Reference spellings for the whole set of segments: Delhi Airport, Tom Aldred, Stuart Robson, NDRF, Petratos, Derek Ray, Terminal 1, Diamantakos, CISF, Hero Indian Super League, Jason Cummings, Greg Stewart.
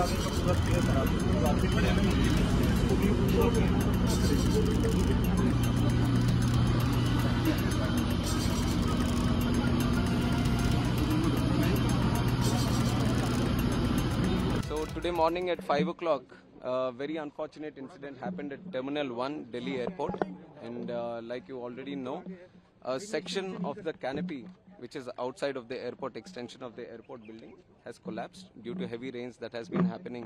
So today morning at 5 o'clock, a very unfortunate incident happened at Terminal 1, Delhi Airport, and like you already know, a section of the canopy which is outside of the airport extension of the airport building has collapsed due to heavy rains that has been happening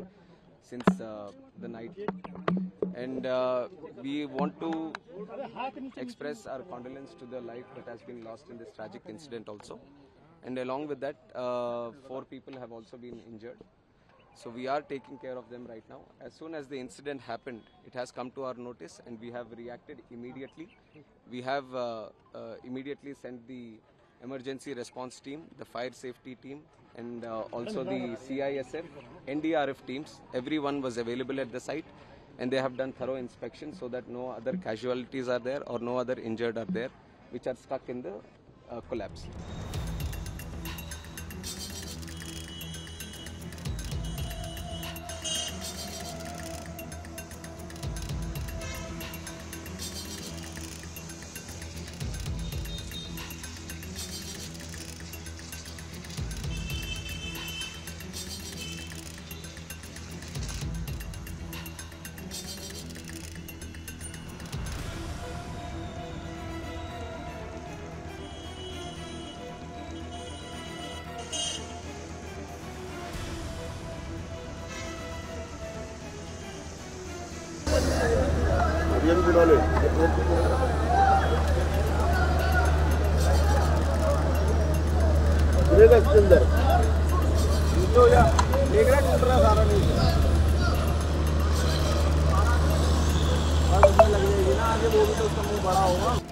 since the night, and we want to express our condolence to the life that has been lost in this tragic incident also, and along with that 4 people have also been injured. So we are taking care of them right now. As soon as the incident happened, it has come to our notice and we have reacted immediately. We have immediately sent the emergency response team, the fire safety team, and also the CISF, NDRF teams. Everyone was available at the site and they have done thorough inspection so that no other casualties are there or no other injured are there which are stuck in the collapse. ये भी बिना ले break अंदर तो या देख रहा टूटना सारा नहीं और लग जाएगी ना आगे वो भी तो उसका मुंह बड़ा होगा।